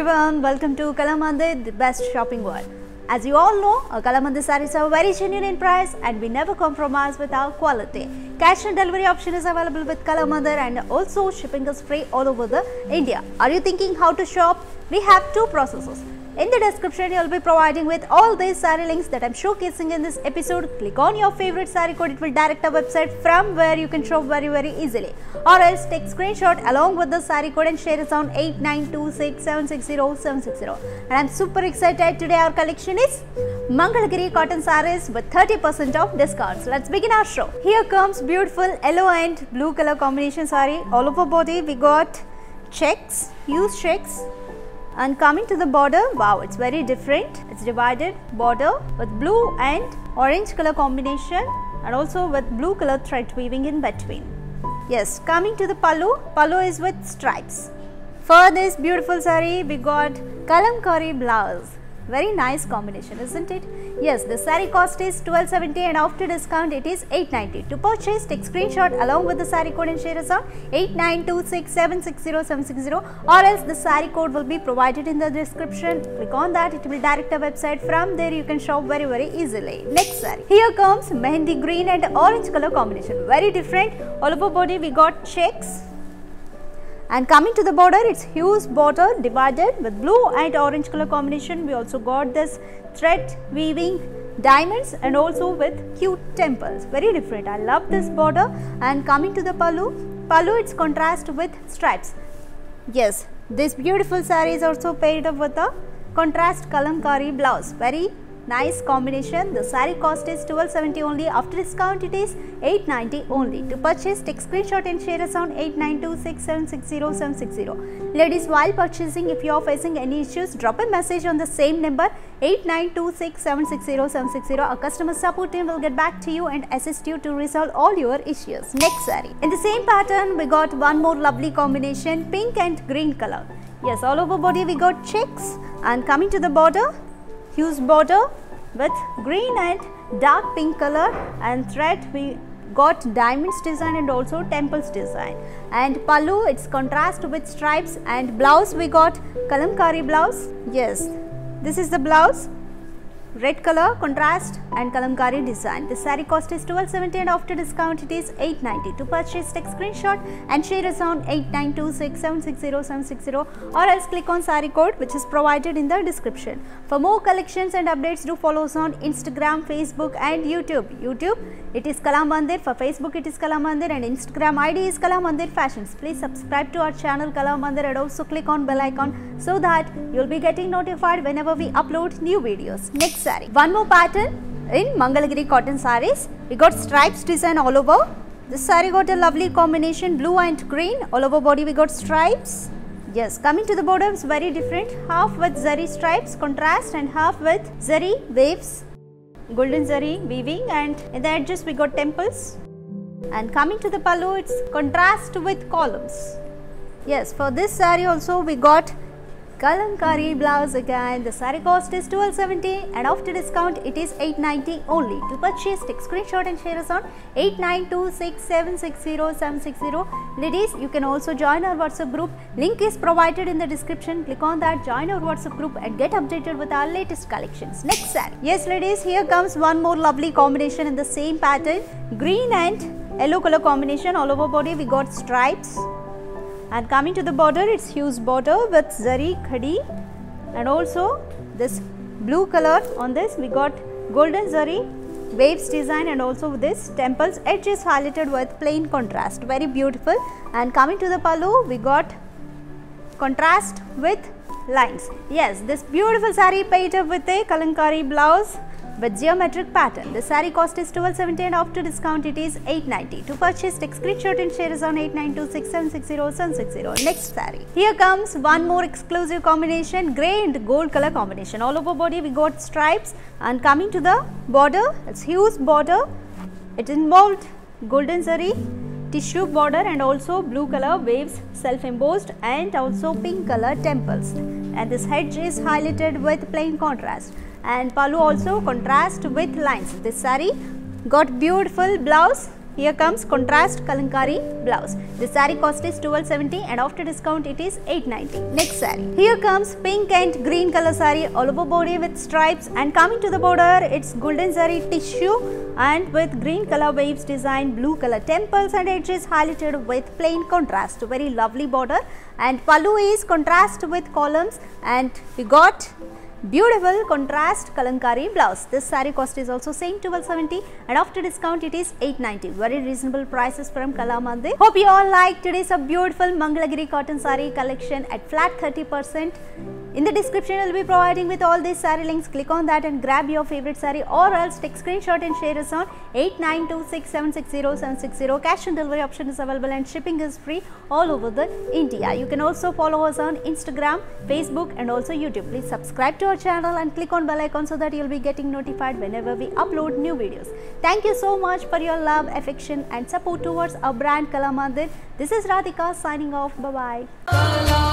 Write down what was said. everyone, welcome to Kalamandir, the best shopping world. As you all know, our Kalamandir sarees are very genuine in price and we never compromise with our quality. Cash and delivery option is available with Kalamandir and also shipping is free all over the India. Are you thinking how to shop? We have two processes. In the description, you will be providing with all these saree links that I am showcasing in this episode. Click on your favorite saree code, it will direct our website from where you can shop very easily. Or else take screenshot along with the saree code and share it on 8926760760. And I am super excited, today our collection is Mangalagiri cotton sarees with 30% off discounts. Let's begin our show. Here comes beautiful yellow and blue color combination saree. All over body we got checks, huge checks. And coming to the border, wow, it's very different. It's divided border with blue and orange color combination and also with blue color thread weaving in between. Yes, coming to the pallu, pallu is with stripes. For this beautiful saree, we got Kalamkari blouse. Very nice combination, isn't it? Yes, the saree cost is 1270 and after discount it is 890. To purchase, take screenshot along with the saree code and share us on 8926760760 or else the saree code will be provided in the description. Click on that, it will direct our website. From there you can shop very easily. Next saree. Here comes mehendi green and orange color combination. Very different. All over body we got checks. And coming to the border, it's huge border divided with blue and orange color combination. We also got this thread weaving, diamonds and also with cute temples. Very different. I love this border. And coming to the pallu, pallu it's contrast with stripes. Yes, this beautiful saree is also paired up with a contrast Kalamkari blouse. Very nice combination. The saree cost is 1270 only. After discount, it is 890 only. To purchase, take screenshot and share us on 8926760760. Ladies, while purchasing, if you are facing any issues, drop a message on the same number 8926760760. Our customer support team will get back to you and assist you to resolve all your issues. Next saree. In the same pattern, we got one more lovely combination, pink and green color. Yes, all over body we got checks. And coming to the border, huge border with green and dark pink color and thread we got diamonds design and also temples design. And pallu, it's contrast with stripes. And blouse we got Kalamkari blouse. Yes, this is the blouse, red color contrast and Kalamkari design. The saree cost is 1270 and after discount it is 890. To purchase, take screenshot and share us on 8926760760 or else click on saree code which is provided in the description. For more collections and updates, do follow us on Instagram, Facebook and YouTube. YouTube it is Kalamandir, for Facebook it is Kalamandir and Instagram ID is Kalamandir Fashions. Please subscribe to our channel Kalamandir and also click on bell icon so that you will be getting notified whenever we upload new videos. Next saree. One more pattern in Mangalagiri cotton sarees. We got stripes design all over. This saree got a lovely combination, blue and green. All over body we got stripes. Yes, coming to the border is very different. Half with zari stripes contrast and half with zari waves, golden zari weaving, and in the edges we got temples. And coming to the pallu, it's contrast with columns. Yes, for this saree also we got Kalamkari blouse again. The saree cost is 1270 and after discount it is 890 only. To purchase, take screenshot and share us on 8926760760. Ladies, you can also join our WhatsApp group. Link is provided in the description. Click on that, join our WhatsApp group and get updated with our latest collections. Next saree. Yes ladies, here comes one more lovely combination in the same pattern. Green and yellow color combination. All over body we got stripes. And coming to the border, it's huge border with zari khadi and also this blue color. On this we got golden zari waves design and also this temples. Edge is highlighted with plain contrast. Very beautiful. And coming to the pallu, we got contrast with lines. Yes, this beautiful saree paired up with a Kalamkari blouse with geometric pattern. The saree cost is 1270 and after discount it is 890. To purchase, take screenshot and share is on 8926760760. Next saree. Here comes one more exclusive combination, grey and gold color combination. All over body we got stripes. And coming to the border, it's huge border. It involved golden zari, tissue border and also blue color waves self-embossed and also pink color temples. And this hedge is highlighted with plain contrast. And pallu also contrast with lines. This saree got beautiful blouse Here comes contrast Kalamkari blouse. The saree cost is 1270 and after discount it is 890. Next saree. Here comes pink and green color saree all over body with stripes, and coming to the border it's golden saree tissue and with green color waves design, blue color temples and edges highlighted with plain contrast. Very lovely border, and pallu is contrast with columns, and we got beautiful contrast Kalamkari blouse. This saree cost is also same 1270 and after discount it is 890. Very reasonable prices from Kalamandir. Hope you all liked today's a beautiful Mangalagiri cotton saree collection at flat 30%. In the description I will be providing with all these saree links. Click on that and grab your favorite saree, or else take screenshot and share us on 8926760760. Cash and delivery option is available and shipping is free all over the India. You can also follow us on Instagram, Facebook and also YouTube. Please subscribe to our channel and click on bell icon so that you will be getting notified whenever we upload new videos. Thank you so much for your love, affection and support towards our brand Kalamandir. This is Radhika signing off. Bye bye.